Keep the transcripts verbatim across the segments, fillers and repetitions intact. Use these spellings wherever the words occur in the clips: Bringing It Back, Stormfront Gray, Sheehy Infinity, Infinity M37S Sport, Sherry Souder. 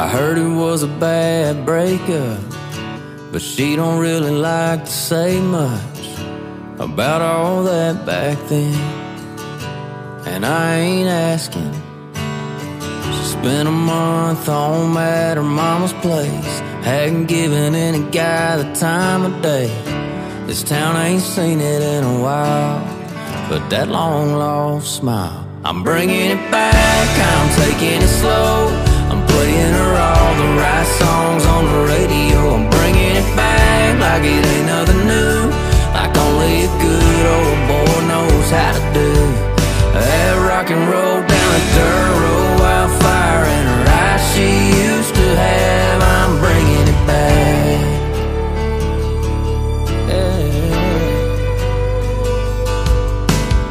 I heard it was a bad breakup, but she don't really like to say much about all that back then. And I ain't asking. She spent a month home at her mama's place, hadn't given any guy the time of day. This town ain't seen it in a while, but that long lost smile, I'm bringing it back, I'm taking it slow. I'm playing her all the right songs on the radio. I'm bringing it back like it ain't nothing new, like only a good old boy knows how to do. That rock and roll down the dirt road, wildfire in her eyes she used to have. I'm bringing it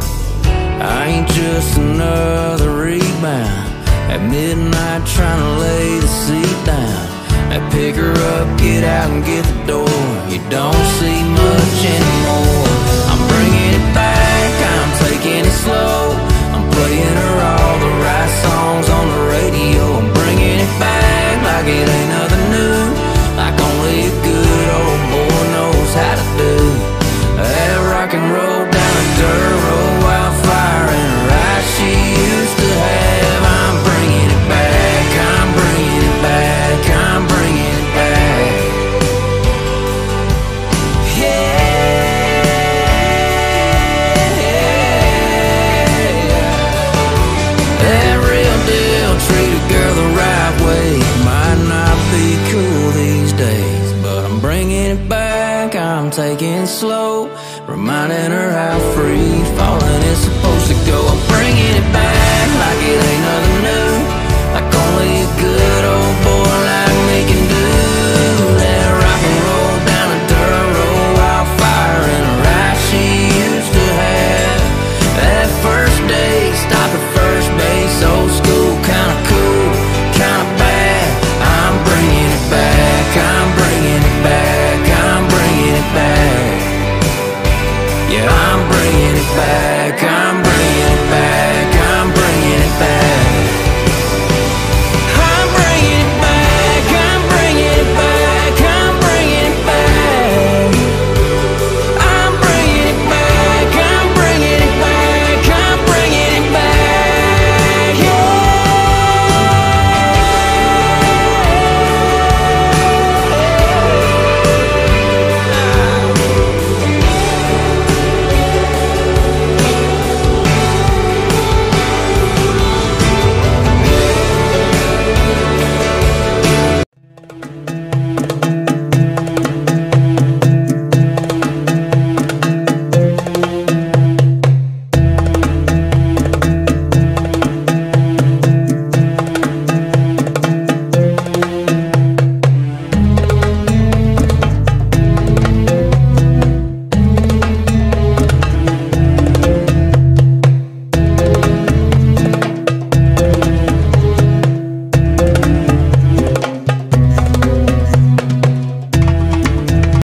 back. Yeah. I ain't just another rebound at midnight trying to lay the seat down. I pick her up, get out and get the door. You don't see much anymore. I'm bringing it back, I'm taking it slow. I'm playing her all the right songs on the radio. I'm bringing it back like it ain't nothing new, like only a good old boy knows how to do. That rock and roll down a dirt road, wildfire in her eyes she used to have. I'm taking it slow, reminding her how free falling is supposed to go.